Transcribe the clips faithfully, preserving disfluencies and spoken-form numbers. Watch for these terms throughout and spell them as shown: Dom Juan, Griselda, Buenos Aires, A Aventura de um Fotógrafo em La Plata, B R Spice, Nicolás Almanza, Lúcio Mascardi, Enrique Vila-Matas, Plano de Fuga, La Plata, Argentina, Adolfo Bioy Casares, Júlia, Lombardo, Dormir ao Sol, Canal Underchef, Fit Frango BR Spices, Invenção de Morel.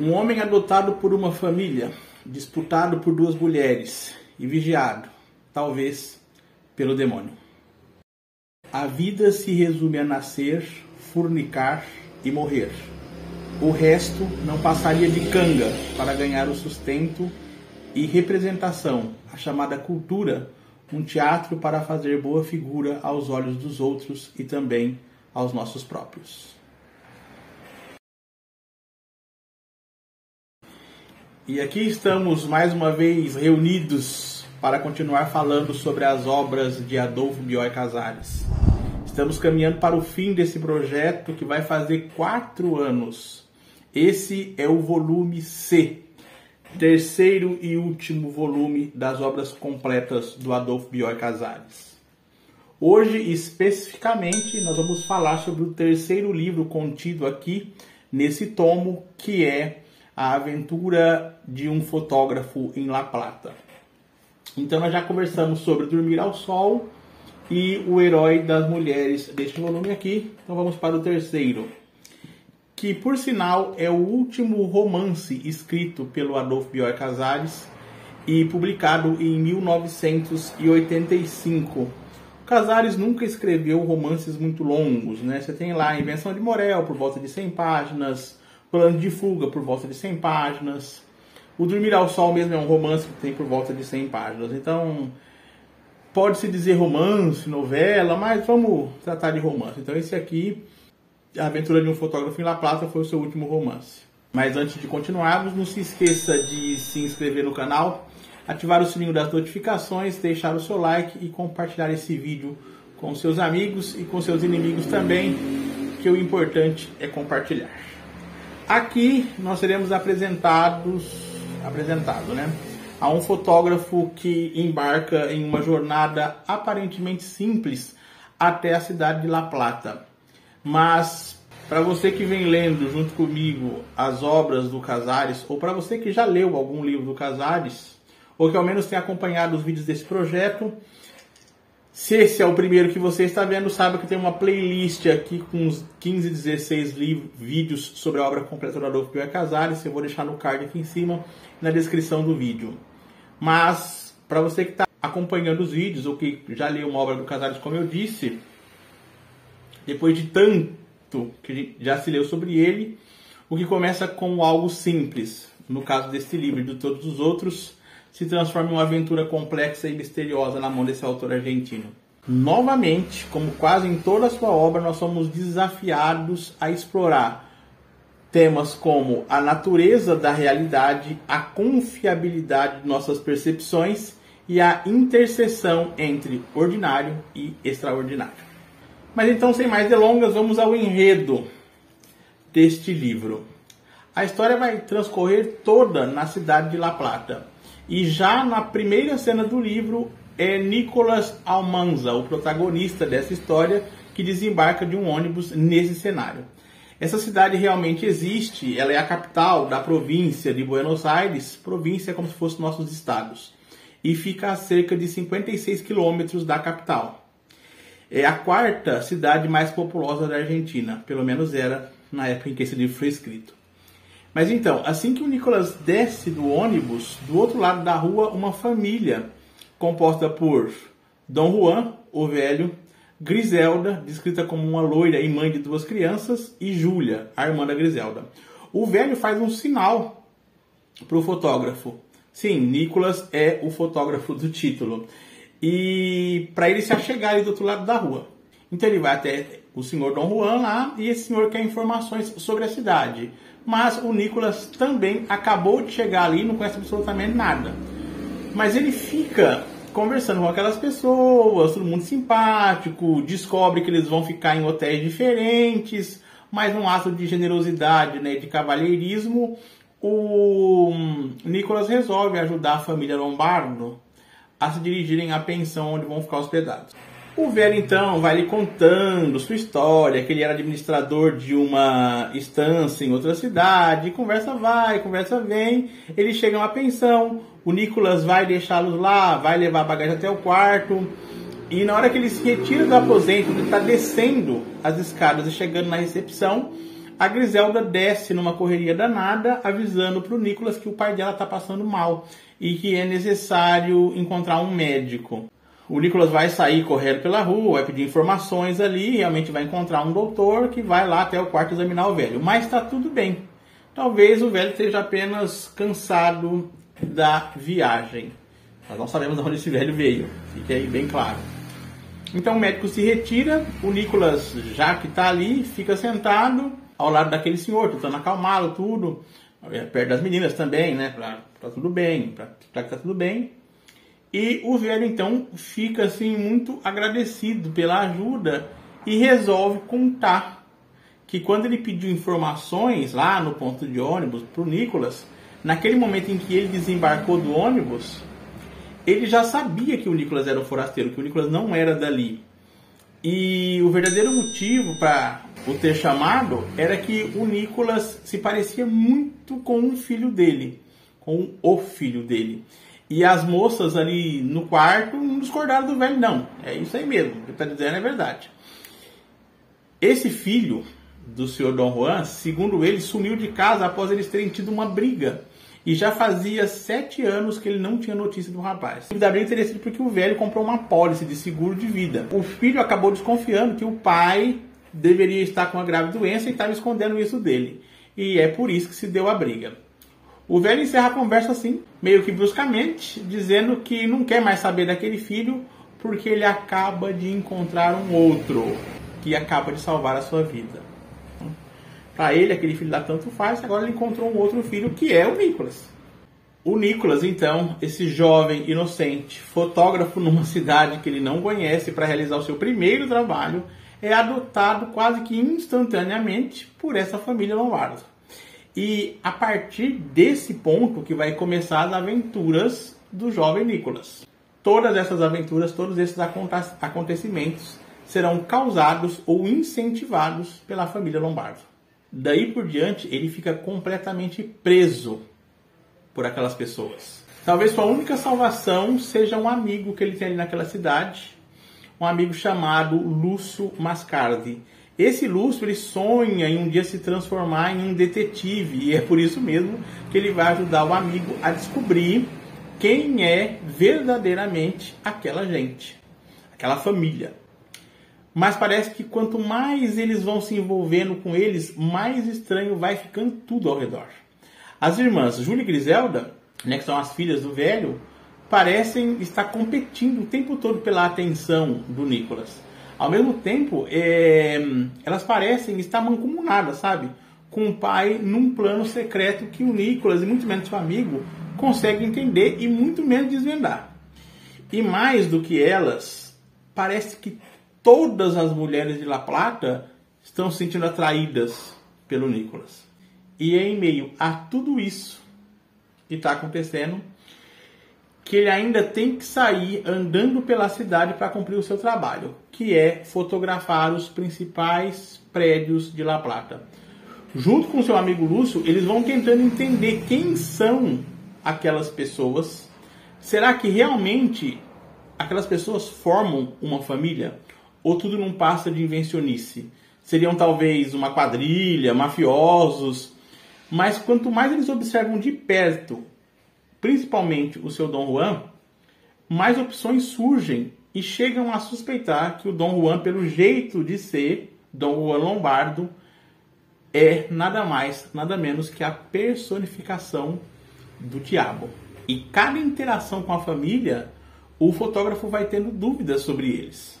Um homem adotado por uma família, disputado por duas mulheres e vigiado, talvez, pelo demônio. A vida se resume a nascer, fornicar e morrer. O resto não passaria de canga para ganhar o sustento e representação, a chamada cultura, um teatro para fazer boa figura aos olhos dos outros e também aos nossos próprios. E aqui estamos mais uma vez reunidos para continuar falando sobre as obras de Adolfo Bioy Casares. Estamos caminhando para o fim desse projeto que vai fazer quatro anos. Esse é o volume C, terceiro e último volume das obras completas do Adolfo Bioy Casares. Hoje, especificamente, nós vamos falar sobre o terceiro livro contido aqui nesse tomo, que é A Aventura de um Fotógrafo em La Plata. Então nós já conversamos sobre Dormir ao Sol e o Herói das Mulheres deste volume aqui. Então vamos para o terceiro, que por sinal é o último romance escrito pelo Adolfo Bioy Casares e publicado em mil novecentos e oitenta e cinco. O Casares nunca escreveu romances muito longos, né? Você tem lá Invenção de Morel, por volta de cem páginas, Plano de Fuga, por volta de cem páginas. O Dormir ao Sol mesmo é um romance que tem por volta de cem páginas. Então, pode-se dizer romance, novela, mas vamos tratar de romance. Então esse aqui, A Aventura de um Fotógrafo em La Plata, foi o seu último romance. Mas antes de continuarmos, não se esqueça de se inscrever no canal, ativar o sininho das notificações, deixar o seu like e compartilhar esse vídeo com seus amigos e com seus inimigos também, que o importante é compartilhar. Aqui nós seremos apresentados, apresentado, né, a um fotógrafo que embarca em uma jornada aparentemente simples até a cidade de La Plata. Mas para você que vem lendo junto comigo as obras do Casares, ou para você que já leu algum livro do Casares, ou que ao menos tem acompanhado os vídeos desse projeto, se esse é o primeiro que você está vendo, saiba que tem uma playlist aqui com uns quinze, dezesseis vídeos sobre a obra completa do Adolfo Bioy Casares. Eu vou deixar no card aqui em cima, na descrição do vídeo. Mas, para você que está acompanhando os vídeos, ou que já leu uma obra do Casares, como eu disse, depois de tanto que já se leu sobre ele, o que começa com algo simples, no caso deste livro e de todos os outros, se transforma em uma aventura complexa e misteriosa na mão desse autor argentino. Novamente, como quase em toda a sua obra, nós somos desafiados a explorar temas como a natureza da realidade, a confiabilidade de nossas percepções e a interseção entre ordinário e extraordinário. Mas então, sem mais delongas, vamos ao enredo deste livro. A história vai transcorrer toda na cidade de La Plata. E já na primeira cena do livro é Nicolás Almanza, o protagonista dessa história, que desembarca de um ônibus nesse cenário. Essa cidade realmente existe, ela é a capital da província de Buenos Aires, província como se fossem nossos estados, e fica a cerca de cinquenta e seis quilômetros da capital. É a quarta cidade mais populosa da Argentina, pelo menos era na época em que esse livro foi escrito. Mas então, assim que o Nicolás desce do ônibus, do outro lado da rua, uma família composta por Dom Juan, o velho, Griselda, descrita como uma loira e mãe de duas crianças, e Júlia, a irmã da Griselda. O velho faz um sinal para o fotógrafo. Sim, Nicolás é o fotógrafo do título. E para ele se achegar ali do outro lado da rua. Então ele vai até o senhor Dom Juan lá, e esse senhor quer informações sobre a cidade. Mas o Nicolás também acabou de chegar ali e não conhece absolutamente nada. Mas ele fica conversando com aquelas pessoas, todo mundo simpático, descobre que eles vão ficar em hotéis diferentes, mas num ato de generosidade, né, de cavalheirismo, o Nicolás resolve ajudar a família Lombardo a se dirigirem à pensão onde vão ficar hospedados. O velho, então, vai lhe contando sua história, que ele era administrador de uma estância em outra cidade, conversa vai, conversa vem, eles chegam à pensão, o Nicolás vai deixá-los lá, vai levar a bagagem até o quarto, e na hora que ele se retira do aposento, ele está descendo as escadas e chegando na recepção, a Griselda desce numa correria danada, avisando para o Nicolás que o pai dela está passando mal e que é necessário encontrar um médico. O Nicolás vai sair correndo pela rua, vai pedir informações ali, realmente vai encontrar um doutor que vai lá até o quarto examinar o velho. Mas está tudo bem. Talvez o velho esteja apenas cansado da viagem. Nós não sabemos de onde esse velho veio, fique aí bem claro. Então o médico se retira, o Nicolás, já que está ali, fica sentado ao lado daquele senhor, tentando acalmá-lo, tudo. Perto das meninas também, né? Para tá tudo bem, para que está tudo bem. E o velho, então, fica assim muito agradecido pela ajuda e resolve contar que quando ele pediu informações lá no ponto de ônibus para o Nicolás, naquele momento em que ele desembarcou do ônibus, ele já sabia que o Nicolás era o forasteiro, que o Nicolás não era dali. E o verdadeiro motivo para o ter chamado era que o Nicolás se parecia muito com um filho dele, com o filho dele. E as moças ali no quarto não discordaram do velho, não. É isso aí mesmo, o que está dizendo é verdade. Esse filho do senhor Dom Juan, segundo ele, sumiu de casa após eles terem tido uma briga. E já fazia sete anos que ele não tinha notícia do rapaz. E da briga teria sido porque o velho comprou uma apólice de seguro de vida. O filho acabou desconfiando que o pai deveria estar com uma grave doença e estava escondendo isso dele. E é por isso que se deu a briga. O velho encerra a conversa assim, meio que bruscamente, dizendo que não quer mais saber daquele filho porque ele acaba de encontrar um outro que acaba de salvar a sua vida. Para ele, aquele filho lá tanto faz, agora ele encontrou um outro filho que é o Nicolás. O Nicolás, então, esse jovem inocente, fotógrafo numa cidade que ele não conhece para realizar o seu primeiro trabalho, é adotado quase que instantaneamente por essa família Lombardo. E a partir desse ponto que vai começar as aventuras do jovem Nicolás. Todas essas aventuras, todos esses acontecimentos serão causados ou incentivados pela família Lombardo. Daí por diante, ele fica completamente preso por aquelas pessoas. Talvez sua única salvação seja um amigo que ele tem ali naquela cidade, um amigo chamado Lúcio Mascardi. Esse Lúcio, ele sonha em um dia se transformar em um detetive, e é por isso mesmo que ele vai ajudar o amigo a descobrir quem é verdadeiramente aquela gente, aquela família. Mas parece que quanto mais eles vão se envolvendo com eles, mais estranho vai ficando tudo ao redor. As irmãs Júlia e Griselda, né, que são as filhas do velho, parecem estar competindo o tempo todo pela atenção do Nicolás. Ao mesmo tempo, é, elas parecem estar mancomunadas, sabe? Com o pai num plano secreto que o Nicolás, e muito menos seu amigo, consegue entender e muito menos desvendar. E mais do que elas, parece que todas as mulheres de La Plata estão se sentindo atraídas pelo Nicolás. E é em meio a tudo isso que está acontecendo que ele ainda tem que sair andando pela cidade para cumprir o seu trabalho, que é fotografar os principais prédios de La Plata. Junto com seu amigo Lúcio, eles vão tentando entender quem são aquelas pessoas. Será que realmente aquelas pessoas formam uma família? Ou tudo não passa de invencionice? Seriam talvez uma quadrilha, mafiosos, mas quanto mais eles observam de perto, principalmente o seu Dom Juan, mais opções surgem e chegam a suspeitar que o Dom Juan, pelo jeito de ser, Dom Juan Lombardo, é nada mais, nada menos que a personificação do diabo. E cada interação com a família, o fotógrafo vai tendo dúvidas sobre eles.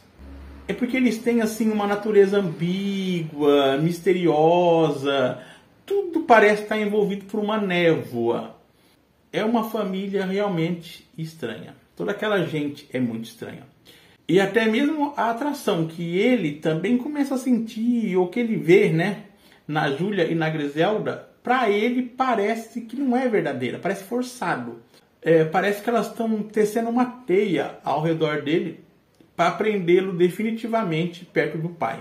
É porque eles têm assim uma natureza ambígua, misteriosa, tudo parece estar envolvido por uma névoa. É uma família realmente estranha. Toda aquela gente é muito estranha. E até mesmo a atração que ele também começa a sentir, ou que ele vê, né, na Júlia e na Griselda, para ele parece que não é verdadeira, parece forçado. É, parece que elas estão tecendo uma teia ao redor dele para prendê-lo definitivamente perto do pai.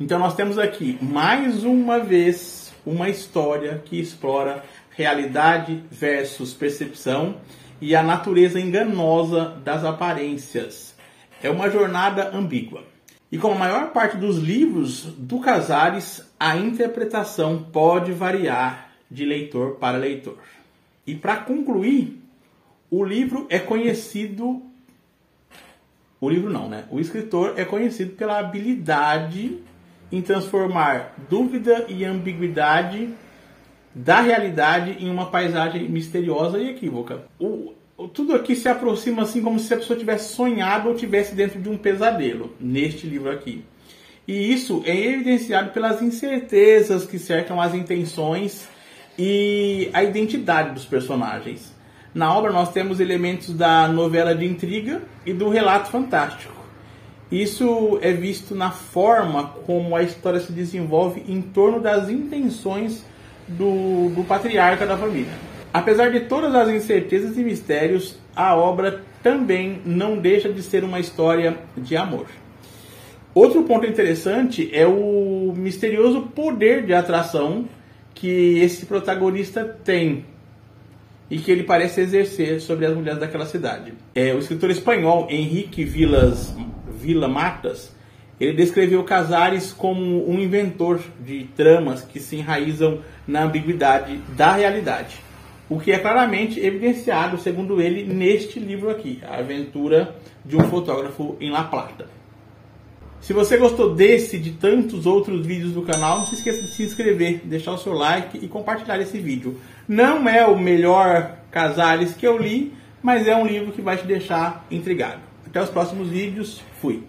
Então nós temos aqui, mais uma vez, uma história que explora realidade versus percepção e a natureza enganosa das aparências. É uma jornada ambígua. E como a maior parte dos livros do Casares, a interpretação pode variar de leitor para leitor. E para concluir, o livro é conhecido... O livro não, né? O escritor é conhecido pela habilidade em transformar dúvida e ambiguidade da realidade em uma paisagem misteriosa e equívoca. O, o, tudo aqui se aproxima assim como se a pessoa tivesse sonhado ou tivesse dentro de um pesadelo, neste livro aqui. E isso é evidenciado pelas incertezas que cercam as intenções e a identidade dos personagens. Na obra nós temos elementos da novela de intriga e do relato fantástico. Isso é visto na forma como a história se desenvolve em torno das intenções do, do patriarca da família. Apesar de todas as incertezas e mistérios, a obra também não deixa de ser uma história de amor. Outro ponto interessante é o misterioso poder de atração que esse protagonista tem e que ele parece exercer sobre as mulheres daquela cidade. É, o escritor espanhol Enrique Vila-Matas, ele descreveu Casares como um inventor de tramas que se enraizam na ambiguidade da realidade, o que é claramente evidenciado, segundo ele, neste livro aqui, A Aventura de um Fotógrafo em La Plata. Se você gostou desse e de tantos outros vídeos do canal, não se esqueça de se inscrever, deixar o seu like e compartilhar esse vídeo. Não é o melhor Casares que eu li, mas é um livro que vai te deixar intrigado. Até os próximos vídeos. Fui!